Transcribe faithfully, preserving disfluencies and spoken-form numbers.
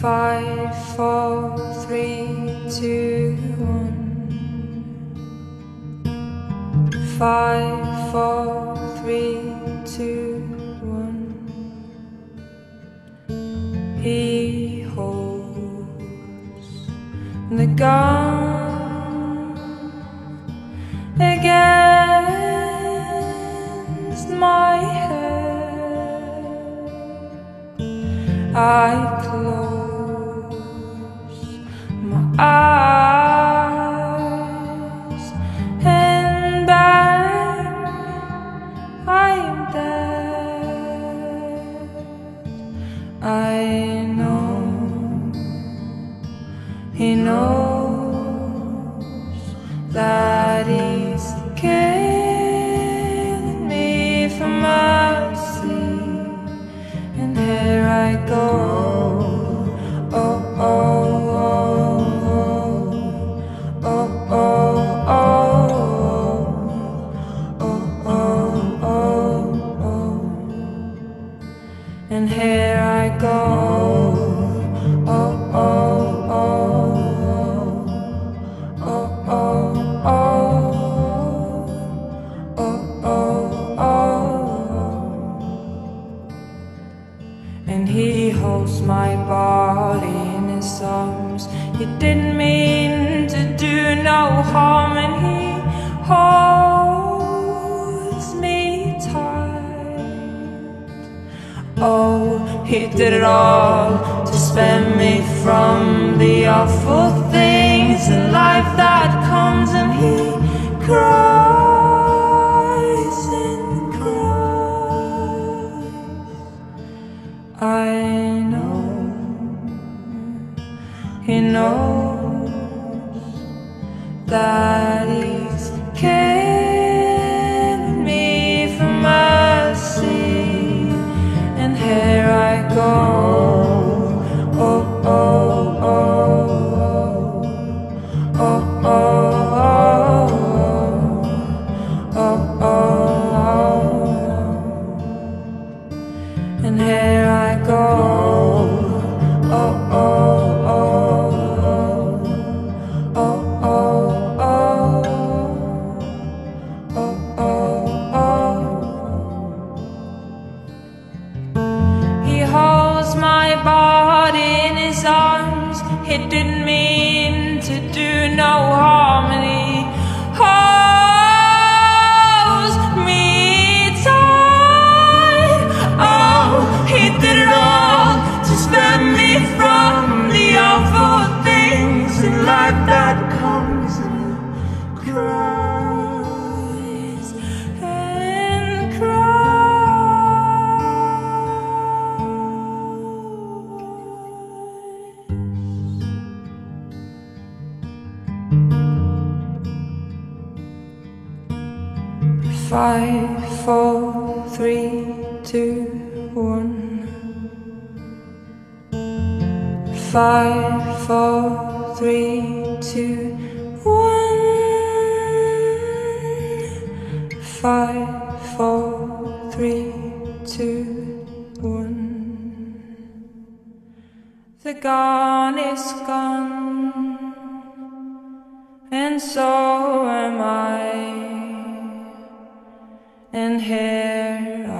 five, four, three, two, one. Five, four, three, two, one. He holds the gun against my head. I close my eyes and back I am dead. I know he knows that he's killing me for mercy, and here I go. Oh, oh. And here I go, oh, oh, oh, oh, oh, oh, oh, oh, oh. And he holds my body in his arms. He didn't mean to do no harm, and he holds me tight. Oh, he did it all to spare me from the awful things in life that comes, and he cries and cries. I know he knows that he's capable. And here I go, oh, oh, oh, oh, oh, oh, oh, oh, oh. He holds my body in his arms. He didn't mean to do no harm, and he holds. Five, four, three, two, one. Five, four, three, two, one. Five, four, three, two, one. The gun is gone, and so am I. And here I am.